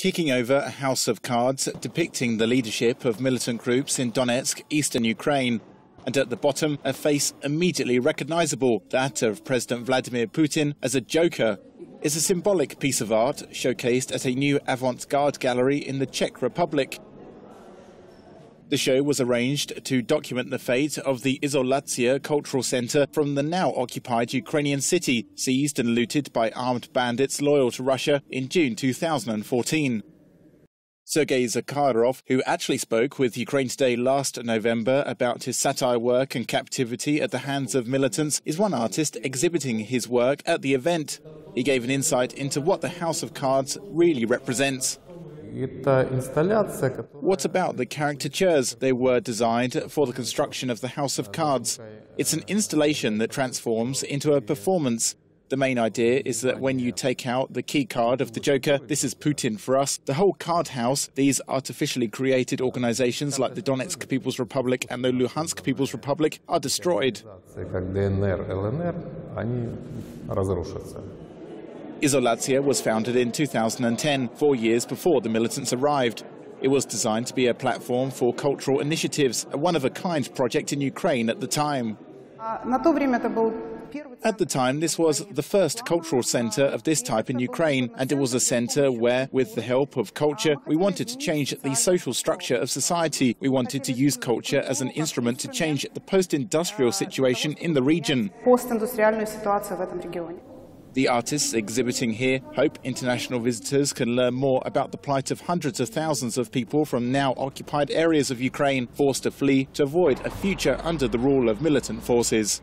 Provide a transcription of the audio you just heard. kicking over a house of cards depicting the leadership of militant groups in Donetsk, eastern Ukraine. And at the bottom, a face immediately recognizable, that of President Vladimir Putin as a joker. It's a symbolic piece of art showcased at a new avant-garde gallery in the Czech Republic. The show was arranged to document the fate of the Izolyatsia cultural center from the now occupied Ukrainian city, seized and looted by armed bandits loyal to Russia in June 2014. Sergey Zakharov, who actually spoke with Ukraine Today last November about his satire work and captivity at the hands of militants, is one artist exhibiting his work at the event. He gave an insight into what the House of Cards really represents. What about the caricatures? They were designed for the construction of the House of Cards. It's an installation that transforms into a performance. The main idea is that when you take out the key card of the Joker, this is Putin for us, the whole card house, these artificially created organizations like the Donetsk People's Republic and the Luhansk People's Republic, are destroyed. Izolyatsia was founded in 2010, 4 years before the militants arrived. It was designed to be a platform for cultural initiatives, a one-of-a-kind project in Ukraine at the time. At the time, this was the first cultural center of this type in Ukraine, and it was a center where, with the help of culture, we wanted to change the social structure of society. We wanted to use culture as an instrument to change the post-industrial situation in the region. The artists exhibiting here hope international visitors can learn more about the plight of hundreds of thousands of people from now occupied areas of Ukraine, forced to flee to avoid a future under the rule of militant forces.